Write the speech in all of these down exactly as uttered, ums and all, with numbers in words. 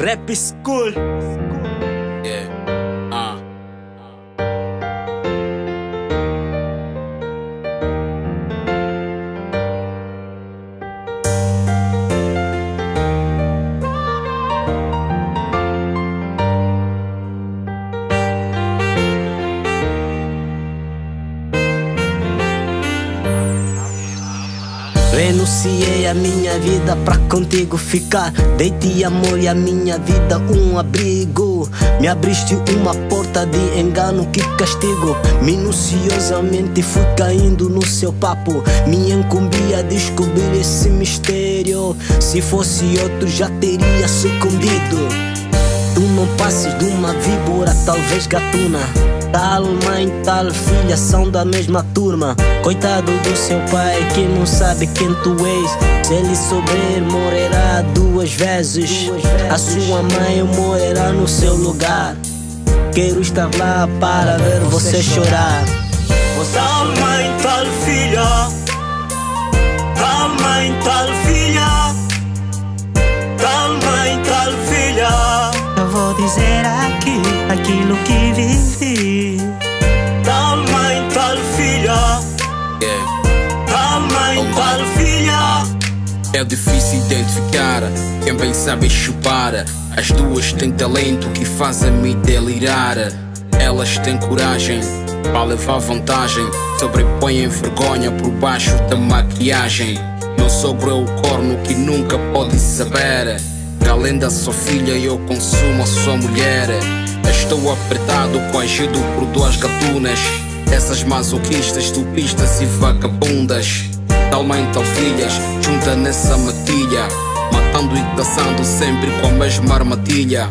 Rap School. Yeah. Uh. Renunciei a minha vida pra contigo ficar. Dei-te amor e a minha vida um abrigo. Me abriste uma porta de engano, que castigo. Minuciosamente fui caindo no seu papo. Me incumbia a descobrir esse mistério. Se fosse outro já teria sucumbido. Tu não passes de uma víbora, talvez gatuna. Tal mãe, tal filha, são da mesma turma. Coitado do seu pai que não sabe quem tu és. Se ele souber, morrerá duas vezes. duas vezes A sua mãe morrerá no seu lugar. Quero estar lá para ver você chorar. Tal mãe, tal filha. Tal mãe, tal filha. Tal mãe, tal filha. Eu vou dizer aqui aquilo que vivi. Tal mãe, tal filha. Yeah. Tal mãe, oh, tal filha. É difícil identificar quem bem sabe chupar. As duas têm talento que fazem-me delirar. Elas têm coragem para levar vantagem. Sobrepõem vergonha por baixo da maquiagem. Meu sogro é o corno que nunca pode saber que além da sua filha eu consumo a sua mulher. Estou apertado, coagido por duas gatunas, essas masoquistas, tupistas e vagabundas. Tal mãe, tal filhas, junta nessa matilha, matando e caçando sempre com a mesma armadilha.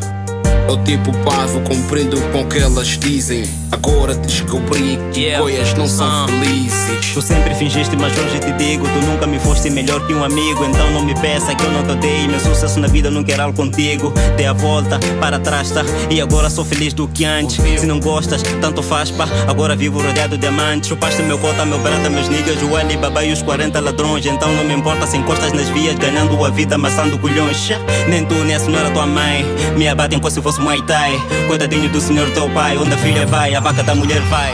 Eu tipo pavo, compreendo com o que elas dizem. Agora descobri que yeah. coisas não são uh. felizes. Tu sempre fingiste, mas hoje te digo, tu nunca me foste melhor que um amigo. Então não me peça que eu não te odeio. Meu sucesso na vida não quero algo contigo. Dê a volta, para trás, tá? E agora sou feliz do que antes. Se não gostas, tanto faz, pá. Agora vivo rodeado de amantes. Chupaste meu cota, meu brata, meus niggas, o Ali Baba e os quarenta ladrões. Então não me importa se encostas nas vias, ganhando a vida, amassando colhões. Nem tu, nem a senhora tua mãe me abatem como se fosse Muay Thai. Coitadinho do senhor teu pai, onde a filha vai, a vaca da mulher vai.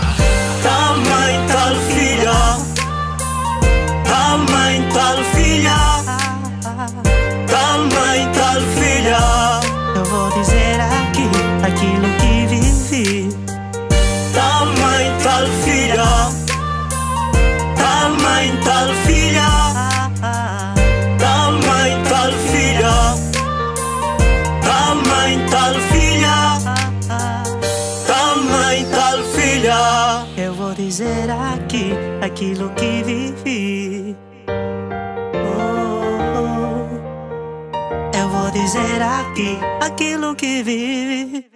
Tal mãe, tal filha. Tal mãe, tal filha. Tal mãe, tal filha. Eu vou dizer aqui aquilo que vivi. Tal mãe, tal filha. Tal mãe, tal filha. Tal mãe, tal filha. Tal mãe, tal filha. Eu vou dizer aqui aquilo que vivi. Oh, oh. Eu vou dizer aqui aquilo que vivi.